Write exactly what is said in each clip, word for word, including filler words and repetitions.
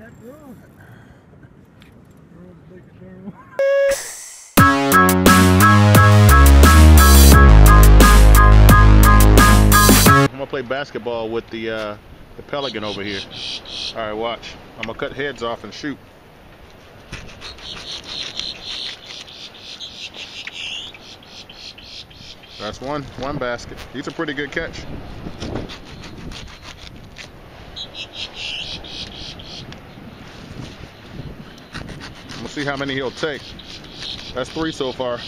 that road. Road's like a darn one. I'm gonna play basketball with the uh, the pelican over here. All right, watch. I'm gonna cut heads off and shoot. That's one one basket. He's a pretty good catch. I'm gonna see how many he'll take. That's three so far.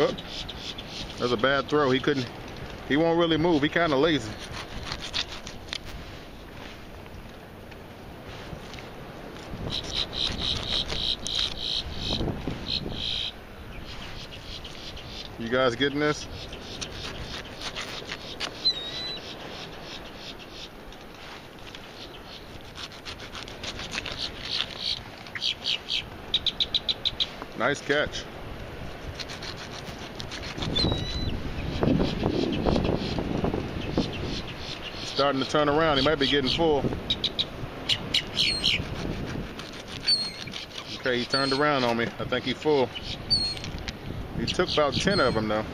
Oh, that's a bad throw. He couldn't, he won't really move. He kind of lazy. You guys getting this? Nice catch. Starting to turn around. He might be getting full. Okay, he turned around on me. I think he's full. He took about ten of them, though.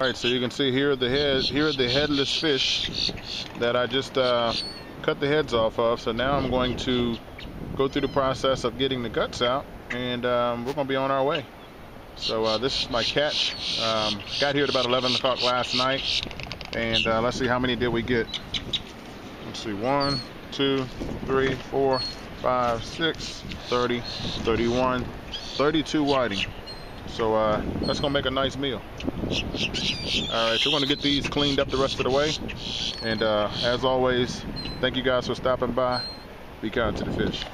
All right, so you can see here are the head, here are the headless fish that I just uh, cut the heads off of. So now I'm going to go through the process of getting the guts out, and um, we're gonna be on our way. So uh, this is my catch. Um, got here at about eleven o'clock last night, and uh, let's see how many did we get. Let's see, one, two, three, four, five, six, thirty, thirty-one, thirty-two whiting. So uh, that's gonna make a nice meal. All right, so we're gonna get these cleaned up the rest of the way. And uh, as always, thank you guys for stopping by. Be kind to the fish.